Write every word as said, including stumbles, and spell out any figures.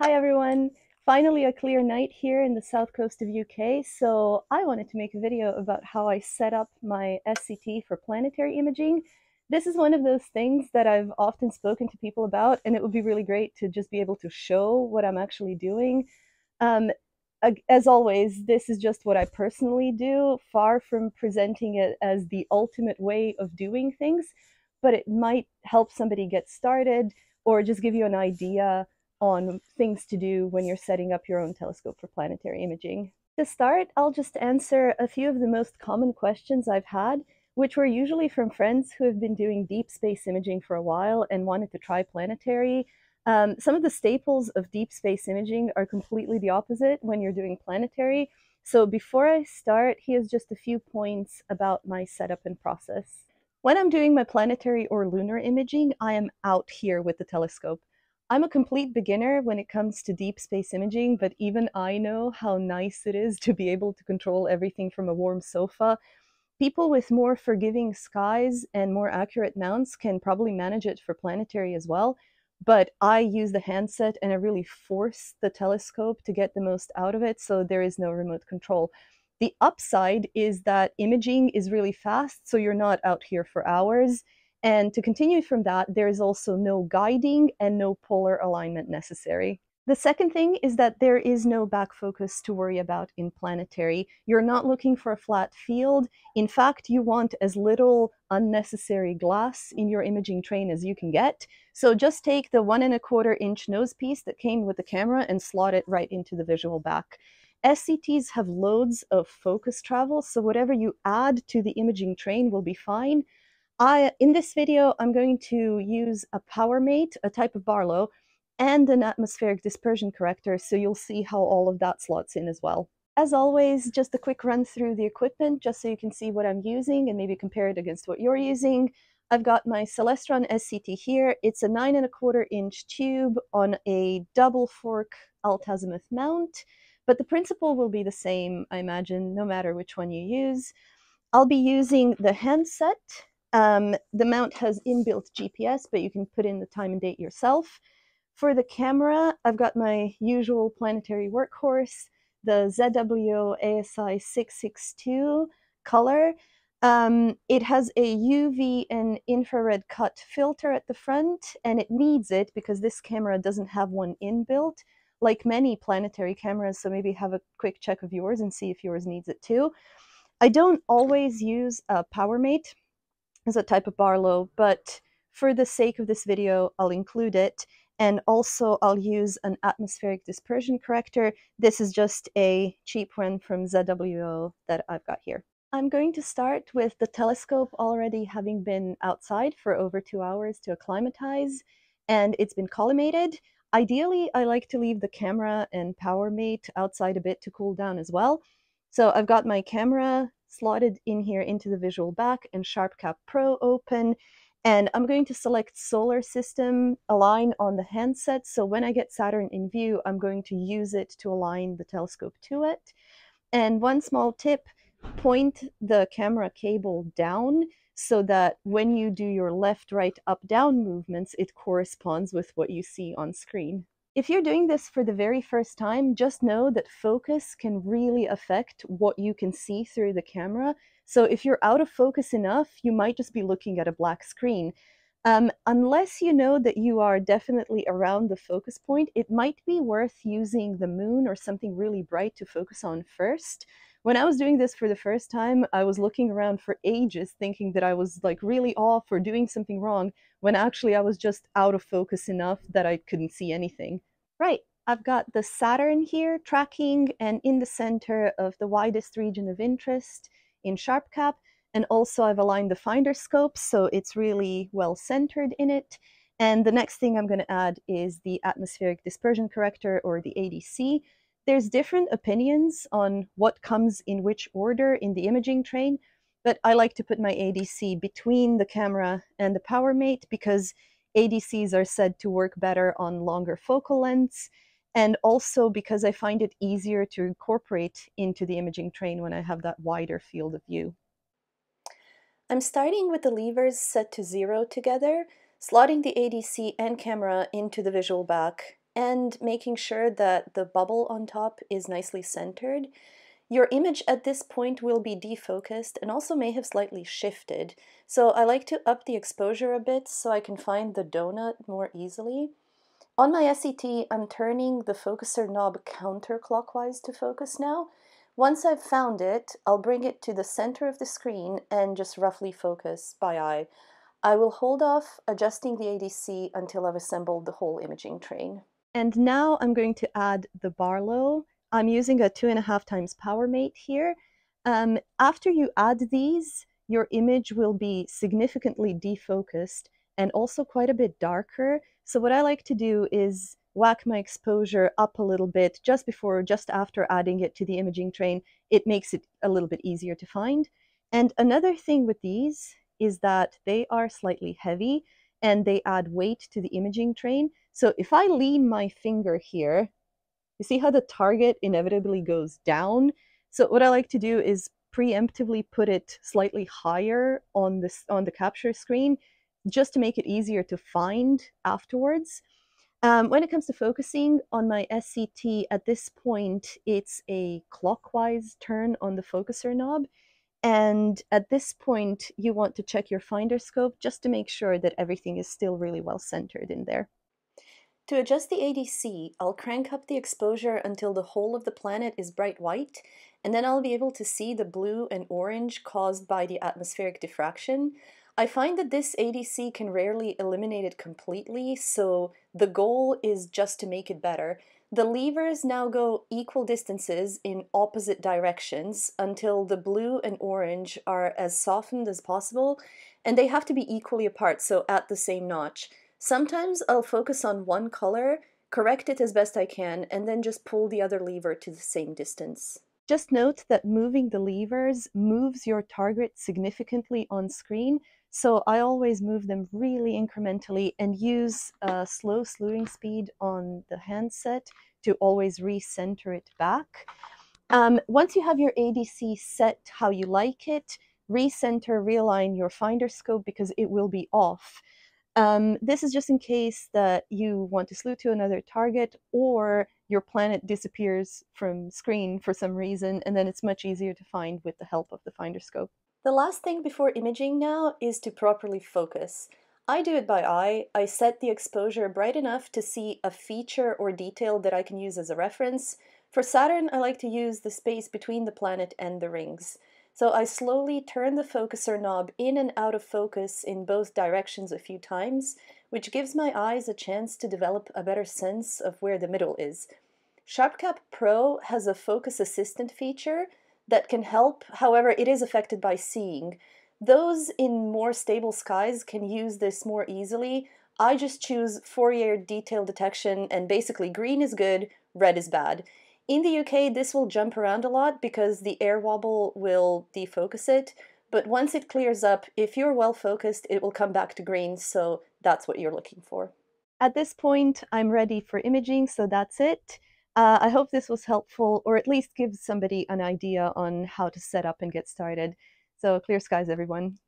Hi everyone! Finally a clear night here in the south coast of U K, so I wanted to make a video about how I set up my S C T for planetary imaging. This is one of those things that I've often spoken to people about, and it would be really great to just be able to show what I'm actually doing. Um, as always, this is just what I personally do, far from presenting it as the ultimate way of doing things, but it might help somebody get started or just give you an idea on things to do when you're setting up your own telescope for planetary imaging. To start, I'll just answer a few of the most common questions I've had, which were usually from friends who have been doing deep space imaging for a while and wanted to try planetary. Um, some of the staples of deep space imaging are completely the opposite when you're doing planetary. So before I start, here's just a few points about my setup and process. When I'm doing my planetary or lunar imaging, I am out here with the telescope. I'm a complete beginner when it comes to deep space imaging, but even I know how nice it is to be able to control everything from a warm sofa. People with more forgiving skies and more accurate mounts can probably manage it for planetary as well, but I use the handset and I really force the telescope to get the most out of it, so there is no remote control. The upside is that imaging is really fast, so you're not out here for hours. And to continue from that, there is also no guiding and no polar alignment necessary. The second thing is that there is no back focus to worry about in planetary. You're not looking for a flat field. In fact, you want as little unnecessary glass in your imaging train as you can get. So just take the one and a quarter inch nose piece that came with the camera and slot it right into the visual back. S C Ts have loads of focus travel, so whatever you add to the imaging train will be fine. I, in this video, I'm going to use a PowerMate, a type of Barlow, and an atmospheric dispersion corrector, so you'll see how all of that slots in as well. As always, just a quick run through the equipment, just so you can see what I'm using and maybe compare it against what you're using. I've got my Celestron S C T here. It's a nine and a quarter inch tube on a double fork altazimuth mount, but the principle will be the same, I imagine, no matter which one you use. I'll be using the handset. Um, the mount has inbuilt G P S, but you can put in the time and date yourself. For the camera, I've got my usual planetary workhorse, the Z W O A S I six six two color. Um, it has a U V and infrared cut filter at the front, and it needs it because this camera doesn't have one inbuilt, like many planetary cameras, so maybe have a quick check of yours and see if yours needs it too. I don't always use a PowerMate as a type of Barlow, but for the sake of this video, I'll include it. And also I'll use an atmospheric dispersion corrector. This is just a cheap one from Z W O that I've got here. I'm going to start with the telescope already having been outside for over two hours to acclimatize, and it's been collimated. Ideally, I like to leave the camera and PowerMate outside a bit to cool down as well. So I've got my camera slotted in here into the visual back and SharpCap Pro open, and I'm going to select solar system align on the handset, so when I get Saturn in view, I'm going to use it to align the telescope to it. And one small tip, point the camera cable down so that when you do your left, right, up, down movements, it corresponds with what you see on screen. If you're doing this for the very first time, just know that focus can really affect what you can see through the camera. So if you're out of focus enough, you might just be looking at a black screen. Um, unless you know that you are definitely around the focus point, it might be worth using the moon or something really bright to focus on first. When I was doing this for the first time, I was looking around for ages thinking that I was like really off or doing something wrong, when actually I was just out of focus enough that I couldn't see anything. Right, I've got the Saturn here tracking and in the center of the widest region of interest in SharpCap, and also I've aligned the finder scope so it's really well centered in it. And the next thing I'm going to add is the atmospheric dispersion corrector, or the A D C. There's different opinions on what comes in which order in the imaging train, but I like to put my A D C between the camera and the PowerMate because A D Cs are said to work better on longer focal lengths, and also because I find it easier to incorporate into the imaging train when I have that wider field of view. I'm starting with the levers set to zero together, slotting the A D C and camera into the visual back, and making sure that the bubble on top is nicely centered. Your image at this point will be defocused and also may have slightly shifted. So I like to up the exposure a bit so I can find the donut more easily. On my S C T, I'm turning the focuser knob counterclockwise to focus now. Once I've found it, I'll bring it to the center of the screen and just roughly focus by eye. I will hold off adjusting the A D C until I've assembled the whole imaging train. And now I'm going to add the Barlow. I'm using a two and a half times PowerMate here. Um, after you add these, your image will be significantly defocused and also quite a bit darker. So what I like to do is whack my exposure up a little bit just before or just after adding it to the imaging train. It makes it a little bit easier to find. And another thing with these is that they are slightly heavy and they add weight to the imaging train. So if I lean my finger here, you see how the target inevitably goes down? So what I like to do is preemptively put it slightly higher on this on the capture screen just to make it easier to find afterwards. Um, when it comes to focusing on my S C T, at this point, it's a clockwise turn on the focuser knob. And at this point, you want to check your finder scope just to make sure that everything is still really well centered in there. To adjust the A D C, I'll crank up the exposure until the whole of the planet is bright white, and then I'll be able to see the blue and orange caused by the atmospheric diffraction. I find that this A D C can rarely eliminate it completely, so the goal is just to make it better. The levers now go equal distances in opposite directions until the blue and orange are as softened as possible, and they have to be equally apart, so at the same notch. Sometimes I'll focus on one color, correct it as best I can, and then just pull the other lever to the same distance. Just note that moving the levers moves your target significantly on screen, so I always move them really incrementally and use a slow slewing speed on the handset to always recenter it back. Um, once you have your A D C set how you like it, recenter, realign your finder scope because it will be off. Um, this is just in case that you want to slew to another target or your planet disappears from screen for some reason, and then it's much easier to find with the help of the finder scope. The last thing before imaging now is to properly focus. I do it by eye. I set the exposure bright enough to see a feature or detail that I can use as a reference. For Saturn, I like to use the space between the planet and the rings. So I slowly turn the focuser knob in and out of focus in both directions a few times, which gives my eyes a chance to develop a better sense of where the middle is. SharpCap Pro has a focus assistant feature that can help, however, it is affected by seeing. Those in more stable skies can use this more easily. I just choose Fourier detail detection, and basically green is good, red is bad. In the U K, this will jump around a lot because the air wobble will defocus it, but once it clears up, if you're well focused, it will come back to green, so that's what you're looking for. At this point, I'm ready for imaging, so that's it. Uh, I hope this was helpful, or at least gives somebody an idea on how to set up and get started. So clear skies, everyone.